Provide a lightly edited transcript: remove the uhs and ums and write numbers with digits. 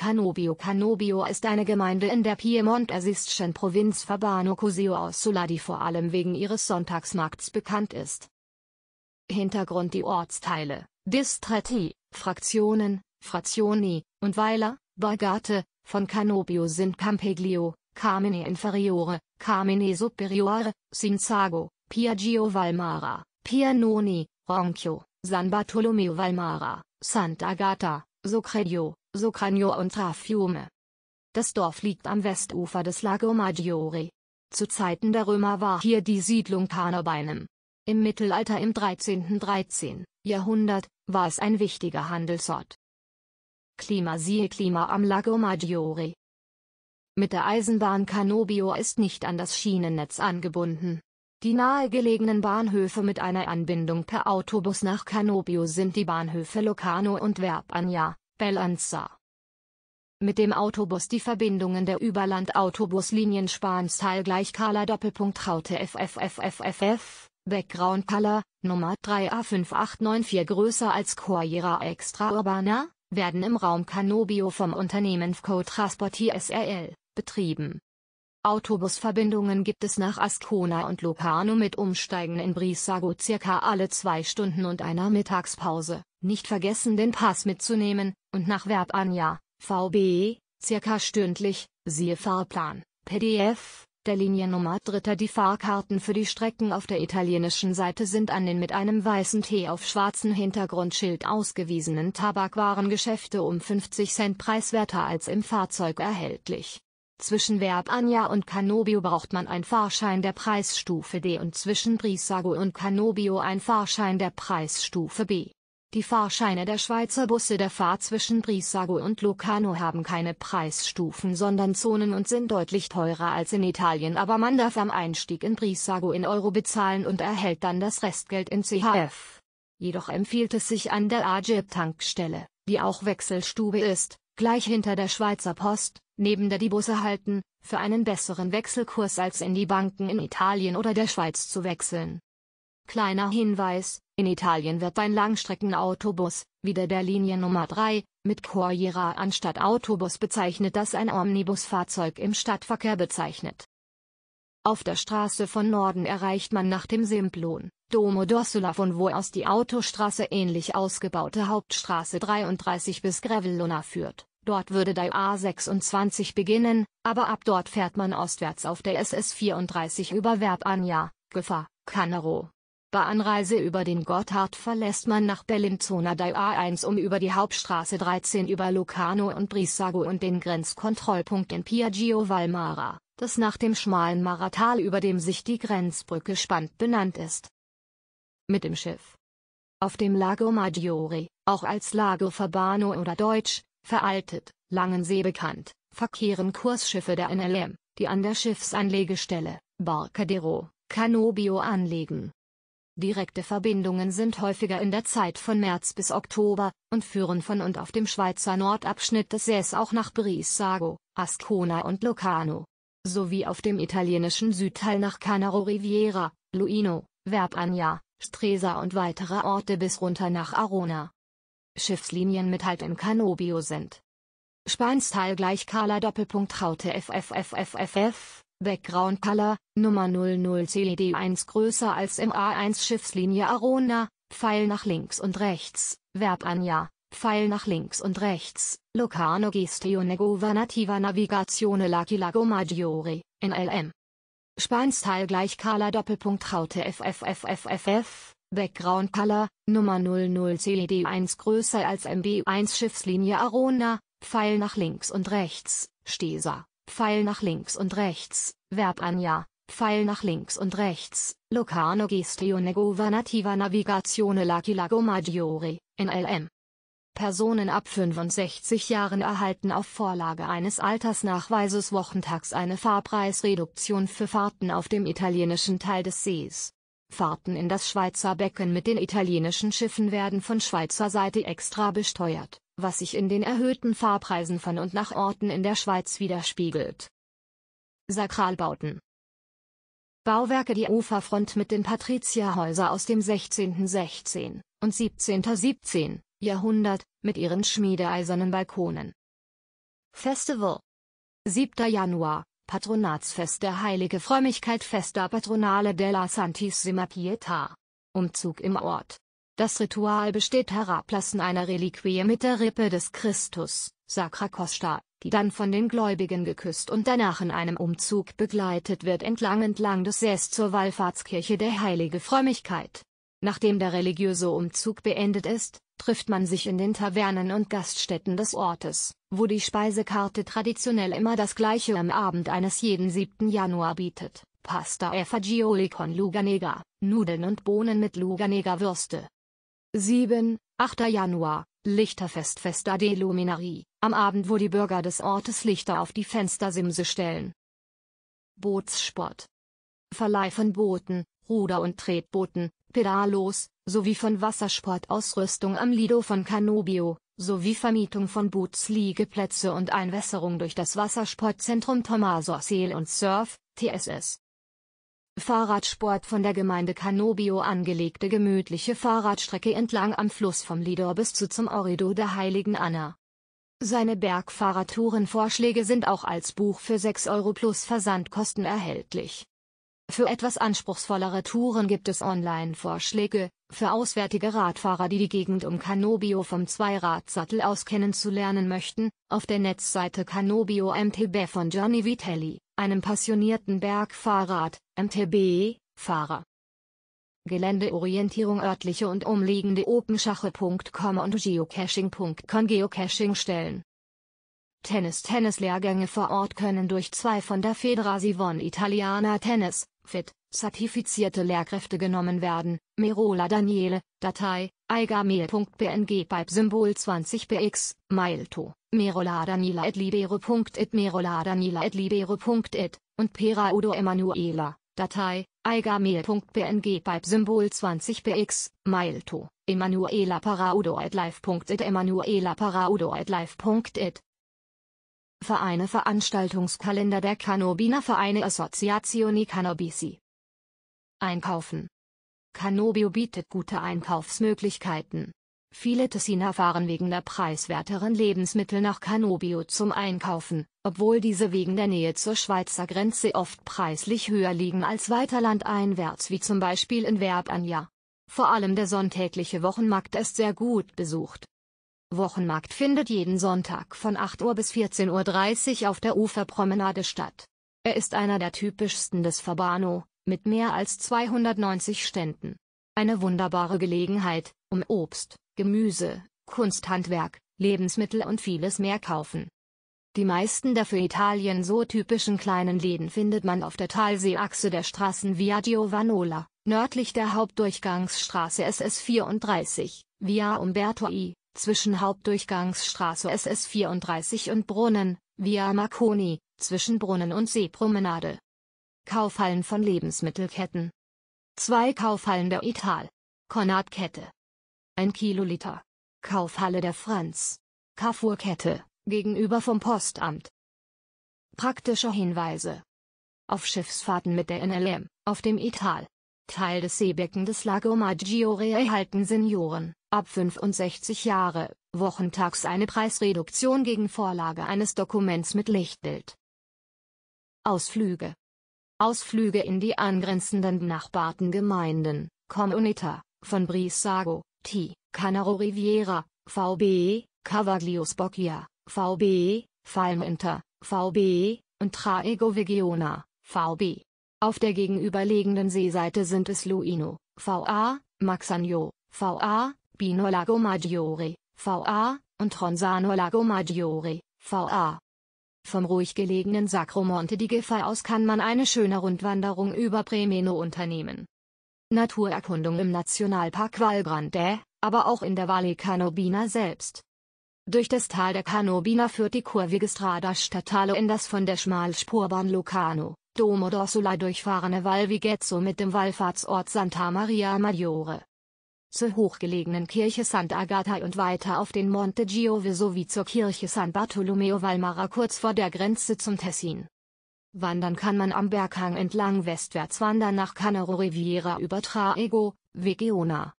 Cannobio. Cannobio ist eine Gemeinde in der piemontesischen Provinz Verbano-Cusio-Ossola, die vor allem wegen ihres Sonntagsmarkts bekannt ist. Hintergrund: die Ortsteile, Distretti, Fraktionen, Frazioni, und Weiler, Borgate, von Cannobio sind Campeglio, Carmine Inferiore, Carmine Superiore, Cinzago, Piaggio Valmara, Pianoni, Ronco, San Bartolomeo Valmara, Sant'Agata, Socraggio, Socraggio und Traffiume. Das Dorf liegt am Westufer des Lago Maggiore. Zu Zeiten der Römer war hier die Siedlung Cannobinum. Im Mittelalter im 13. Jahrhundert war es ein wichtiger Handelsort. Klima. Siehe Klima am Lago Maggiore. Mit der Eisenbahn. Cannobio ist nicht an das Schienennetz angebunden. Die nahegelegenen Bahnhöfe mit einer Anbindung per Autobus nach Cannobio sind die Bahnhöfe Locarno und Verbania, Bellanza. Mit dem Autobus die Verbindungen der Überland-Autobuslinien Spansteil = Kala-Doppelpunkt-Raute FFFFFF, Background Color, Nummer 3A5894 größer als Corriera Extraurbana, werden im Raum Cannobio vom Unternehmen FCO Transporti SRL betrieben. Autobusverbindungen gibt es nach Ascona und Locarno mit Umsteigen in Brissago circa alle 2 Stunden und einer Mittagspause, nicht vergessen den Pass mitzunehmen, und nach Verbania, VB, circa stündlich, siehe Fahrplan, PDF, der Liniennummer. 3. Die Fahrkarten für die Strecken auf der italienischen Seite sind an den mit einem weißen T auf schwarzem Hintergrundschild ausgewiesenen Tabakwarengeschäfte um 50 Cent preiswerter als im Fahrzeug erhältlich. Zwischen Verbania und Cannobio braucht man einen Fahrschein der Preisstufe D und zwischen Brissago und Cannobio einen Fahrschein der Preisstufe B. Die Fahrscheine der Schweizer Busse der Fahrt zwischen Brissago und Locarno haben keine Preisstufen, sondern Zonen und sind deutlich teurer als in Italien, aber man darf am Einstieg in Brissago in Euro bezahlen und erhält dann das Restgeld in CHF. Jedoch empfiehlt es sich an der Agip-Tankstelle, die auch Wechselstube ist, gleich hinter der Schweizer Post, neben der die Busse halten, für einen besseren Wechselkurs als in die Banken in Italien oder der Schweiz zu wechseln. Kleiner Hinweis: in Italien wird ein Langstreckenautobus, wieder der Liniennummer 3, mit Corriera anstatt Autobus bezeichnet, das ein Omnibusfahrzeug im Stadtverkehr bezeichnet. Auf der Straße von Norden erreicht man nach dem Simplon, Domo d'Ossola, von wo aus die Autostraße ähnlich ausgebaute Hauptstraße 33 bis Grevellona führt. Dort würde die A26 beginnen, aber ab dort fährt man ostwärts auf der SS34 über Verbania, Giffa, Canero. Bei Anreise über den Gotthard verlässt man nach Bellinzona die A1, um über die Hauptstraße 13 über Locarno und Brissago und den Grenzkontrollpunkt in Piaggio Valmara, das nach dem schmalen Maratal, über dem sich die Grenzbrücke spannt, benannt ist. Mit dem Schiff. Auf dem Lago Maggiore, auch als Lago Verbano oder deutsch veraltet, Langensee bekannt, verkehren Kursschiffe der NLM, die an der Schiffsanlegestelle, Barcadero, Cannobio anlegen. Direkte Verbindungen sind häufiger in der Zeit von März bis Oktober, und führen von und auf dem Schweizer Nordabschnitt des Sees auch nach Brissago, Ascona und Locarno. Sowie auf dem italienischen Südteil nach Canaro Riviera, Luino, Verbania, Stresa und weitere Orte bis runter nach Arona. Schiffslinien mit Halt in Cannobio sind Spansteil = Kala-Doppelpunkt-Raute FFFFFF, Background Color, Nummer 00CD1 größer als im A1 Schiffslinie Arona, Pfeil nach links und rechts, Verbania, Pfeil nach links und rechts, Locarno Gestione Governativa Navigazione Lago Maggiore, NLM. Spansteil = Kala-Doppelpunkt-Raute FFFFFF, Background Color, Nummer 00CD1 größer als MB1 Schiffslinie Arona, Pfeil nach links und rechts, Stesa, Pfeil nach links und rechts, Verbania, Pfeil nach links und rechts, Locarno Gestione Governativa Navigazione Lago Maggiore, NLM. Personen ab 65 Jahren erhalten auf Vorlage eines Altersnachweises wochentags eine Fahrpreisreduktion für Fahrten auf dem italienischen Teil des Sees. Fahrten in das Schweizer Becken mit den italienischen Schiffen werden von Schweizer Seite extra besteuert, was sich in den erhöhten Fahrpreisen von und nach Orten in der Schweiz widerspiegelt. Sakralbauten. Bauwerke: die Uferfront mit den Patrizierhäusern aus dem 16. und 17. Jahrhundert, mit ihren schmiedeeisernen Balkonen. Festival 7. Januar, Patronatsfest der Heilige Frömmigkeit Festa Patronale della Santissima Pietà. Umzug im Ort. Das Ritual besteht Herablassen einer Reliquie mit der Rippe des Christus, Sacra Costa, die dann von den Gläubigen geküsst und danach in einem Umzug begleitet wird entlang des Sees zur Wallfahrtskirche der Heilige Frömmigkeit. Nachdem der religiöse Umzug beendet ist, trifft man sich in den Tavernen und Gaststätten des Ortes, wo die Speisekarte traditionell immer das gleiche am Abend eines jeden 7. Januar bietet: Pasta e fagioli con Luganega, Nudeln und Bohnen mit Luganega-Würste. 7. 8. Januar, Lichterfest Festa de Luminarie, am Abend, wo die Bürger des Ortes Lichter auf die Fenstersimse stellen. Bootssport. Verleih von Booten, Ruder- und Tretbooten, Pedalos, sowie von Wassersportausrüstung am Lido von Cannobio, sowie Vermietung von Bootsliegeplätze und Einwässerung durch das Wassersportzentrum Tomaso Seal and Surf, TSS. Fahrradsport von der Gemeinde Cannobio angelegte gemütliche Fahrradstrecke entlang am Fluss vom Lido bis zum Orrido der Heiligen Anna. Seine Bergfahrertourenvorschläge sind auch als Buch für 6 € plus Versandkosten erhältlich. Für etwas anspruchsvollere Touren gibt es Online-Vorschläge, für auswärtige Radfahrer, die die Gegend um Cannobio vom Zweiradsattel aus kennenzulernen möchten, auf der Netzseite Cannobio MTB von Gianni Vitelli, einem passionierten Bergfahrrad-MTB-Fahrer. Geländeorientierung örtliche und umliegende openschache.com und geocaching.com Geocaching-Stellen. Tennis-Lehrgänge vor Ort können durch 2 von der Fedra Sivon Italiana Tennis Fit zertifizierte Lehrkräfte genommen werden. Merola Daniele, Datei, eiga-mail.png Pipe-Symbol 20px, Mailto, merola-daniela@libero.it merola-daniela@libero.it, und Peraudo Emanuela, Datei, eiga-mail.png Pipe-Symbol 20px, Mailto, emanuela-paraudo@live.it Vereine Veranstaltungskalender der Cannobiner Vereine Associazioni Cannobisi. Einkaufen. Cannobio bietet gute Einkaufsmöglichkeiten. Viele Tessiner fahren wegen der preiswerteren Lebensmittel nach Cannobio zum Einkaufen, obwohl diese wegen der Nähe zur Schweizer Grenze oft preislich höher liegen als weiter landeinwärts wie zum Beispiel in Verbania. Vor allem der sonntägliche Wochenmarkt ist sehr gut besucht. Wochenmarkt findet jeden Sonntag von 8 Uhr bis 14:30 Uhr auf der Uferpromenade statt. Er ist einer der typischsten des Verbano, mit mehr als 290 Ständen. Eine wunderbare Gelegenheit, um Obst, Gemüse, Kunsthandwerk, Lebensmittel und vieles mehr kaufen. Die meisten der für Italien so typischen kleinen Läden findet man auf der Talseeachse der Straßen Piaggio Valmara, nördlich der Hauptdurchgangsstraße SS34, Via Umberto I. zwischen Hauptdurchgangsstraße SS34 und Brunnen, Via Marconi, zwischen Brunnen und Seepromenade. Kaufhallen von Lebensmittelketten. 2 Kaufhallen der Ital. Conad-Kette. 1 Kiloliter. Kaufhalle der Franz. Carrefour-Kette, gegenüber vom Postamt. Praktische Hinweise. Auf Schiffsfahrten mit der NLM, auf dem Ital. Teil des Seebecken des Lago Maggiore erhalten Senioren ab 65 Jahre wochentags eine Preisreduktion gegen Vorlage eines Dokuments mit Lichtbild. Ausflüge. Ausflüge in die angrenzenden benachbarten Gemeinden, Comunità, von Brissago, T, Canaro Riviera, VB, Cavagliosbocchia, VB, Falmenter, VB, und Traigo Vigiona, VB. Auf der gegenüberliegenden Seeseite sind es Luino, VA, Maxagno, VA, Bino Lago Maggiore, VA, und Tronzano Lago Maggiore, VA. Vom ruhig gelegenen Sacro Monte di Giffa aus kann man eine schöne Rundwanderung über Premeno unternehmen. Naturerkundung im Nationalpark Val Grande, aber auch in der Valle Canobina selbst. Durch das Tal der Canobina führt die kurvige Strada Statale in das von der Schmalspurbahn Locarno Domo d'Ossola durchfahrene Val Vigezzo mit dem Wallfahrtsort Santa Maria Maggiore. Zur hochgelegenen Kirche Sant'Agata und weiter auf den Monte Giove sowie zur Kirche San Bartolomeo Valmara kurz vor der Grenze zum Tessin. Wandern kann man am Berghang entlang westwärts wandern nach Canaro Riviera über Traigo, Vigiona,